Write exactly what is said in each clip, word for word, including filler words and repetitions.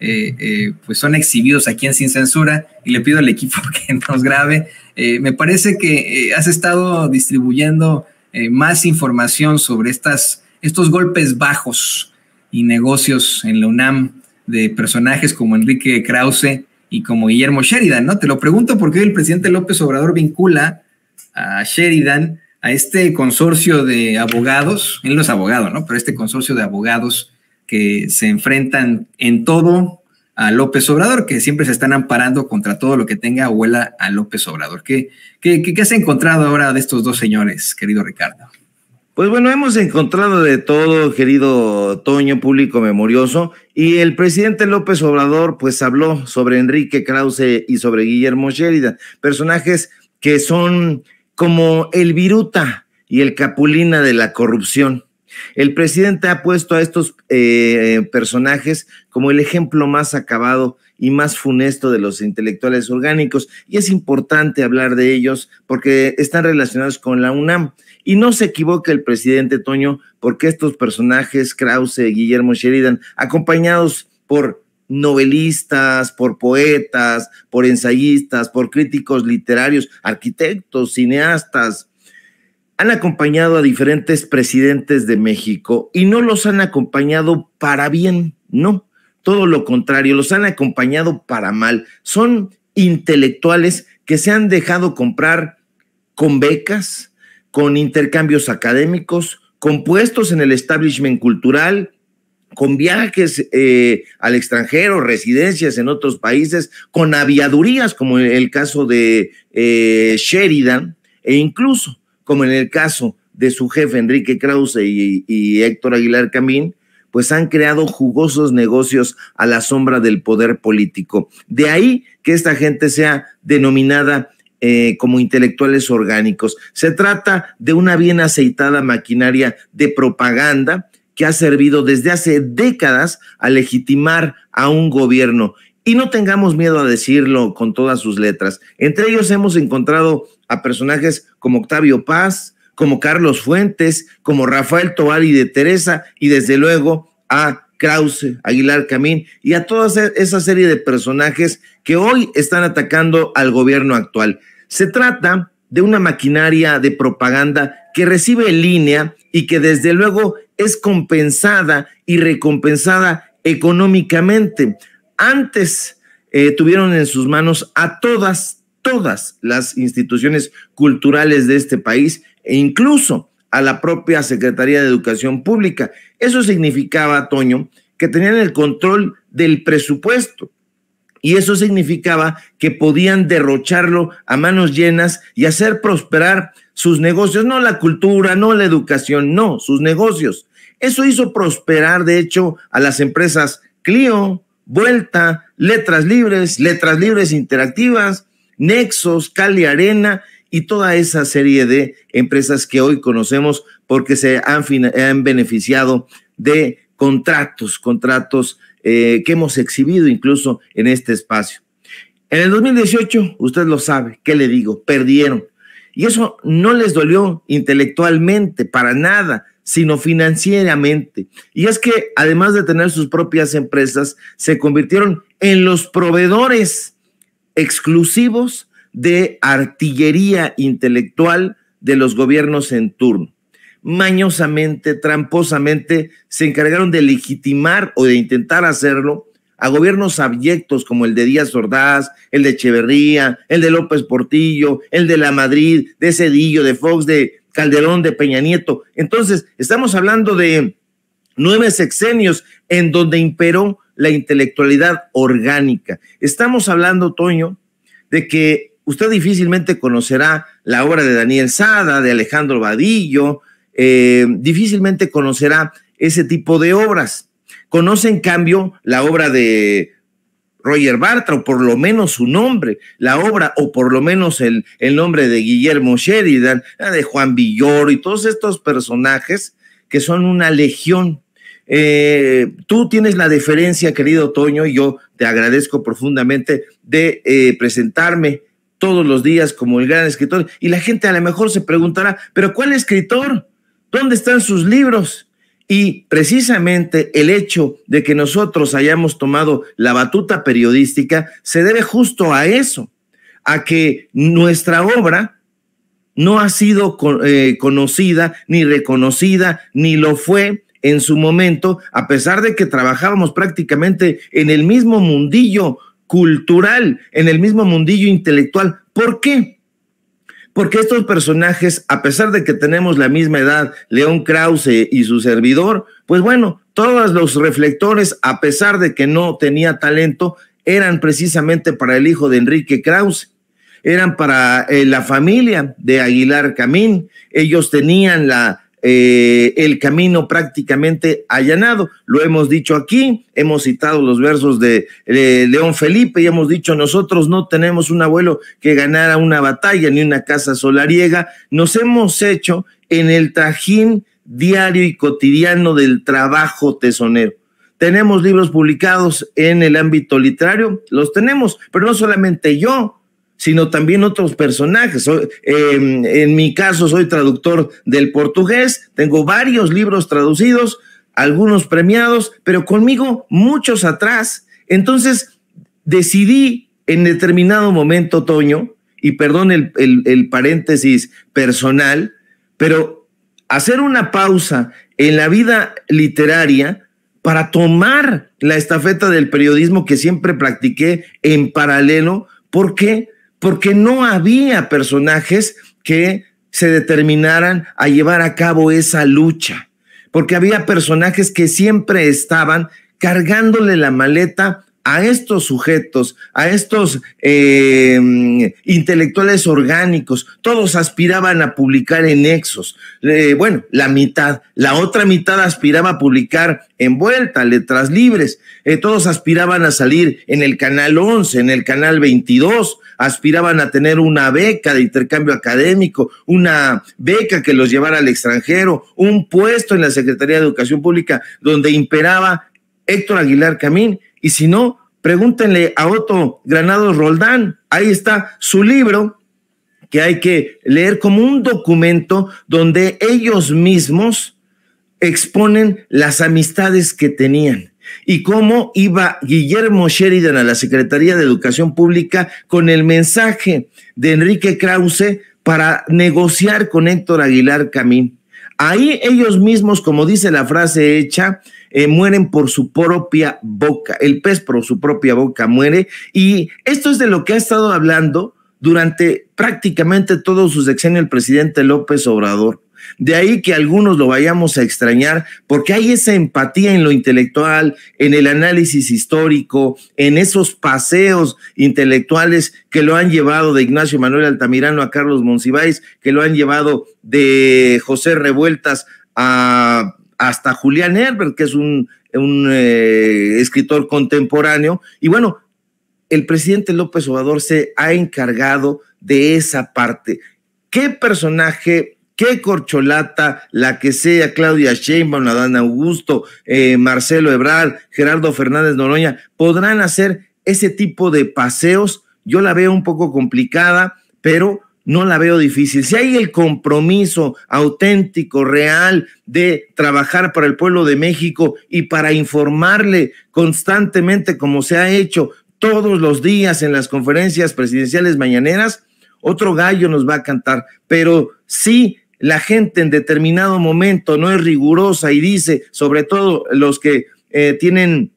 eh, eh, pues son exhibidos aquí en Sin Censura, y le pido al equipo que nos grabe. Eh, me parece que eh, has estado distribuyendo eh, más información sobre estas, estos golpes bajos y negocios en la UNAM de personajes como Enrique Krauze y como Guillermo Sheridan, ¿no? Te lo pregunto porque hoy el presidente López Obrador vincula a Sheridan a este consorcio de abogados, él no es abogado, ¿no? Pero este consorcio de abogados que se enfrentan en todo a López Obrador, que siempre se están amparando contra todo lo que tenga o huela a López Obrador. ¿Qué, qué, qué has encontrado ahora de estos dos señores, querido Ricardo? Pues bueno, hemos encontrado de todo, querido Toño, público memorioso, y el presidente López Obrador pues habló sobre Enrique Krauze y sobre Guillermo Sheridan, personajes que son como el Viruta y el Capulina de la corrupción. El presidente ha puesto a estos eh, personajes como el ejemplo más acabado y más funesto de los intelectuales orgánicos, y es importante hablar de ellos porque están relacionados con la UNAM. Y no se equivoca el presidente, Toño, porque estos personajes, Krauze, Guillermo Sheridan, acompañados por novelistas, por poetas, por ensayistas, por críticos literarios, arquitectos, cineastas, han acompañado a diferentes presidentes de México y no los han acompañado para bien, no, todo lo contrario, los han acompañado para mal. Son intelectuales que se han dejado comprar con becas, con intercambios académicos, con puestos en el establishment cultural, con viajes eh, al extranjero, residencias en otros países, con aviadurías, como en el caso de eh, Sheridan, e incluso, como en el caso de su jefe Enrique Krauze y, y Héctor Aguilar Camín, pues han creado jugosos negocios a la sombra del poder político. De ahí que esta gente sea denominada Eh, como intelectuales orgánicos. Se trata de una bien aceitada maquinaria de propaganda que ha servido desde hace décadas a legitimar a un gobierno. Y no tengamos miedo a decirlo con todas sus letras. Entre ellos hemos encontrado a personajes como Octavio Paz, como Carlos Fuentes, como Rafael Tovar y de Teresa, y desde luego a Krauze, Aguilar Camín y a toda esa serie de personajes que hoy están atacando al gobierno actual. Se trata de una maquinaria de propaganda que recibe en línea y que desde luego es compensada y recompensada económicamente. Antes eh, tuvieron en sus manos a todas, todas las instituciones culturales de este país e incluso a la propia Secretaría de Educación Pública. Eso significaba, Toño, que tenían el control del presupuesto y eso significaba que podían derrocharlo a manos llenas y hacer prosperar sus negocios, no la cultura, no la educación, no, sus negocios. Eso hizo prosperar, de hecho, a las empresas Clio, Vuelta, Letras Libres, Letras Libres Interactivas, Nexos, Cali Arena, y toda esa serie de empresas que hoy conocemos porque se han, han beneficiado de contratos, contratos eh, que hemos exhibido incluso en este espacio. En el dos mil dieciocho, usted lo sabe, ¿qué le digo? Perdieron. Y eso no les dolió intelectualmente para nada, sino financieramente. Y es que además de tener sus propias empresas, se convirtieron en los proveedores exclusivos de artillería intelectual de los gobiernos en turno. Mañosamente, tramposamente, se encargaron de legitimar o de intentar hacerlo a gobiernos abyectos como el de Díaz Ordaz, el de Echeverría, el de López Portillo, el de La Madrid, de Cedillo, de Fox, de Calderón, de Peña Nieto. Entonces, estamos hablando de nueve sexenios en donde imperó la intelectualidad orgánica. Estamos hablando, Toño, de que usted difícilmente conocerá la obra de Daniel Sada, de Alejandro Badillo, eh, difícilmente conocerá ese tipo de obras. Conoce, en cambio, la obra de Roger Bartra, o por lo menos su nombre, la obra, o por lo menos el, el nombre de Guillermo Sheridan, de Juan Villoro y todos estos personajes que son una legión. Eh, tú tienes la deferencia, querido Toño, y yo te agradezco profundamente de eh, presentarme todos los días como el gran escritor, y la gente a lo mejor se preguntará, ¿pero cuál escritor? ¿Dónde están sus libros? Y precisamente el hecho de que nosotros hayamos tomado la batuta periodística se debe justo a eso, a que nuestra obra no ha sido eh, conocida ni reconocida, ni lo fue en su momento, a pesar de que trabajábamos prácticamente en el mismo mundillo cultural, en el mismo mundillo intelectual. ¿Por qué? Porque estos personajes, a pesar de que tenemos la misma edad, León Krauze y su servidor, pues bueno, todos los reflectores, a pesar de que no tenía talento, eran precisamente para el hijo de Enrique Krauze, eran para eh, la familia de Aguilar Camín. Ellos tenían la... Eh, el camino prácticamente allanado. Lo hemos dicho aquí, hemos citado los versos de eh, León Felipe y hemos dicho: nosotros no tenemos un abuelo que ganara una batalla ni una casa solariega. Nos hemos hecho en el trajín diario y cotidiano del trabajo tesonero. Tenemos libros publicados en el ámbito literario, los tenemos, pero no solamente yo, sino también otros personajes. En mi caso soy traductor del portugués, tengo varios libros traducidos, algunos premiados, pero conmigo muchos atrás. Entonces decidí en determinado momento, Toño, y perdón el, el, el paréntesis personal, pero hacer una pausa en la vida literaria para tomar la estafeta del periodismo que siempre practiqué en paralelo. ¿Por qué? Porque no había personajes que se determinaran a llevar a cabo esa lucha, porque había personajes que siempre estaban cargándole la maleta a estos sujetos, a estos eh, intelectuales orgánicos. Todos aspiraban a publicar en Nexos, eh, bueno, la mitad, la otra mitad aspiraba a publicar en Vuelta, Letras Libres, eh, todos aspiraban a salir en el canal once, en el canal veintidós, aspiraban a tener una beca de intercambio académico, una beca que los llevara al extranjero, un puesto en la Secretaría de Educación Pública donde imperaba Héctor Aguilar Camín. Y si no, pregúntenle a Otto Granados Roldán. Ahí está su libro, que hay que leer como un documento donde ellos mismos exponen las amistades que tenían y cómo iba Guillermo Sheridan a la Secretaría de Educación Pública con el mensaje de Enrique Krauze para negociar con Héctor Aguilar Camín. Ahí ellos mismos, como dice la frase hecha, eh, mueren por su propia boca, el pez por su propia boca muere, y esto es de lo que ha estado hablando durante prácticamente todo su sexenio el presidente López Obrador. De ahí que algunos lo vayamos a extrañar, porque hay esa empatía en lo intelectual, en el análisis histórico, en esos paseos intelectuales que lo han llevado de Ignacio Manuel Altamirano a Carlos Monsiváis, que lo han llevado de José Revueltas a, hasta Julián Herbert, que es un, un eh, escritor contemporáneo. Y bueno, el presidente López Obrador se ha encargado de esa parte. ¿Qué personaje... qué corcholata, la que sea, Claudia Sheinbaum, Adán Augusto, eh, Marcelo Ebrard, Gerardo Fernández Noroña, podrán hacer ese tipo de paseos? Yo la veo un poco complicada, pero no la veo difícil. Si hay el compromiso auténtico, real, de trabajar para el pueblo de México y para informarle constantemente, como se ha hecho todos los días en las conferencias presidenciales mañaneras, otro gallo nos va a cantar. Pero sí, la gente en determinado momento no es rigurosa y dice, sobre todo los que eh, tienen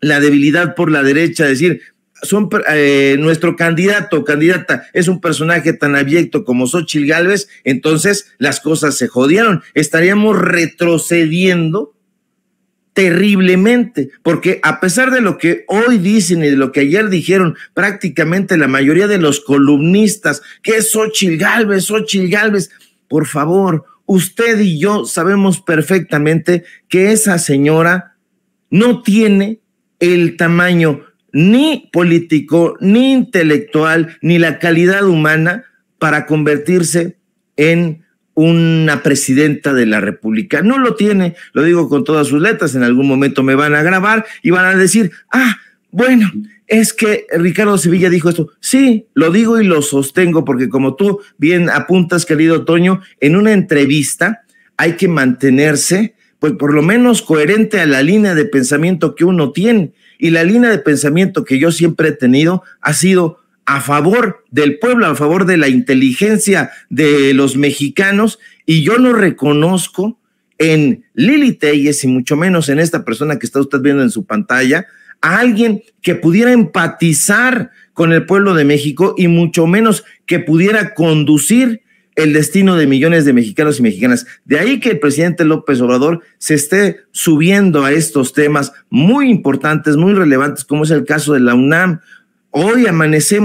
la debilidad por la derecha, decir, son, eh, nuestro candidato o candidata es un personaje tan abyecto como Xochitl Galvez, entonces las cosas se jodieron. Estaríamos retrocediendo terriblemente, porque a pesar de lo que hoy dicen y de lo que ayer dijeron prácticamente la mayoría de los columnistas, que es Xochitl Galvez, Xochitl Galvez, por favor, usted y yo sabemos perfectamente que esa señora no tiene el tamaño ni político, ni intelectual, ni la calidad humana para convertirse en una presidenta de la República. No lo tiene, lo digo con todas sus letras. En algún momento me van a grabar y van a decir, ah, bueno, es que Ricardo Sevilla dijo esto. Sí, lo digo y lo sostengo, porque como tú bien apuntas, querido Toño, en una entrevista hay que mantenerse pues por lo menos coherente a la línea de pensamiento que uno tiene. Y la línea de pensamiento que yo siempre he tenido ha sido a favor del pueblo, a favor de la inteligencia de los mexicanos, y yo no reconozco en Lili Téllez y mucho menos en esta persona que está usted viendo en su pantalla a alguien que pudiera empatizar con el pueblo de México y mucho menos que pudiera conducir el destino de millones de mexicanos y mexicanas. De ahí que el presidente López Obrador se esté subiendo a estos temas muy importantes, muy relevantes, como es el caso de la UNAM. Hoy amanecemos